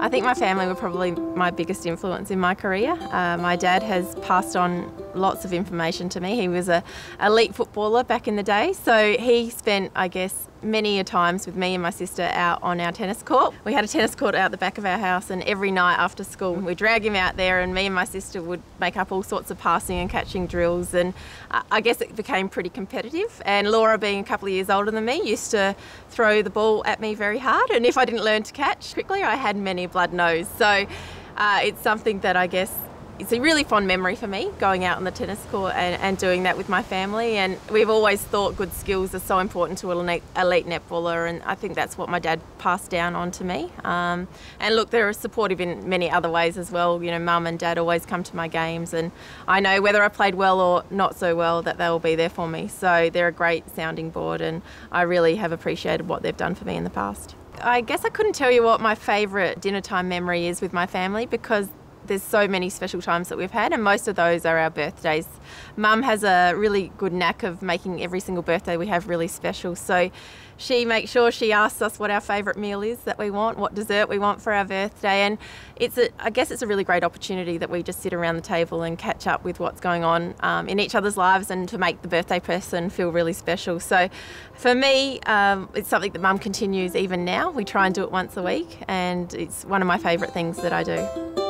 I think my family were probably my biggest influence in my career. My dad has passed on lots of information to me. He was an elite footballer back in the day, so he spent, I guess, many a times with me and my sister out on our tennis court. We had a tennis court out the back of our house, and every night after school we'd drag him out there, and me and my sister would make up all sorts of passing and catching drills, and I guess it became pretty competitive. And Laura, being a couple of years older than me, used to throw the ball at me very hard, and if I didn't learn to catch quickly, I had many a blood nose. So it's something that, I guess, it's a really fond memory for me, going out on the tennis court and doing that with my family. And we've always thought good skills are so important to an elite netballer, and I think that's what my dad passed down on to me. And look, they're supportive in many other ways as well. You know, mum and dad always come to my games, and I know whether I played well or not so well that they'll be there for me. So they're a great sounding board, and I really have appreciated what they've done for me in the past. I guess I couldn't tell you what my favourite dinner time memory is with my family, because there's so many special times that we've had, and most of those are our birthdays. Mum has a really good knack of making every single birthday we have really special, so she makes sure she asks us what our favourite meal is that we want, what dessert we want for our birthday, and it's a, I guess it's a really great opportunity that we just sit around the table and catch up with what's going on in each other's lives, and to make the birthday person feel really special. So for me, it's something that Mum continues even now. We try and do it once a week, and it's one of my favourite things that I do.